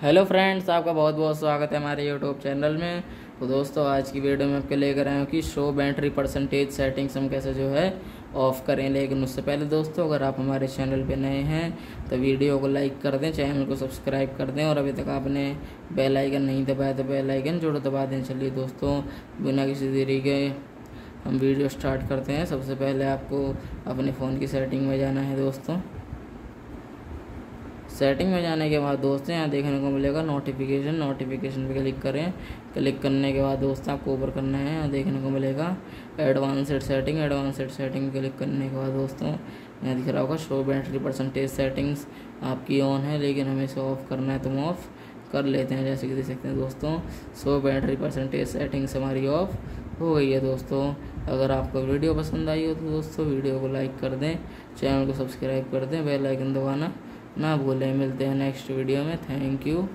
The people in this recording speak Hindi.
हेलो फ्रेंड्स, आपका बहुत बहुत स्वागत है हमारे यूट्यूब चैनल में। तो दोस्तों, आज की वीडियो में आपके लेकर आया हूँ कि शो बैटरी परसेंटेज सेटिंग्स हम कैसे जो है ऑफ़ करें। लेकिन उससे पहले दोस्तों, अगर आप हमारे चैनल पे नए हैं तो वीडियो को लाइक कर दें, चैनल को सब्सक्राइब कर दें, और अभी तक आपने बेल आइकन नहीं दबाया तो बेल आइकन जरूर दबा दें। चलिए दोस्तों, बिना किसी देरी के हम वीडियो स्टार्ट करते हैं। सबसे पहले आपको अपने फ़ोन की सेटिंग में जाना है दोस्तों। सेटिंग में जाने के बाद दोस्तों, यहाँ देखने को मिलेगा नोटिफिकेशन पे क्लिक करें। क्लिक करने के बाद दोस्तों, आपको ऊपर करना है, यहाँ देखने को मिलेगा एडवांस्ड सेटिंग। क्लिक करने के बाद दोस्तों, यहाँ दिख रहा होगा शो बैटरी परसेंटेज सेटिंग्स आपकी ऑन है, लेकिन हमें इसे ऑफ़ करना है। तुम ऑफ़ कर लेते हैं। जैसे कि देख सकते हैं दोस्तों, शो बैटरी परसेंटेज सेटिंग्स हमारी ऑफ़ हो गई है। दोस्तों, अगर आपको वीडियो पसंद आई हो तो दोस्तों वीडियो को लाइक कर दें, चैनल को सब्सक्राइब कर दें, बेल आइकन दबाना ना भूलें। मिलते हैं नेक्स्ट वीडियो में। Thank you.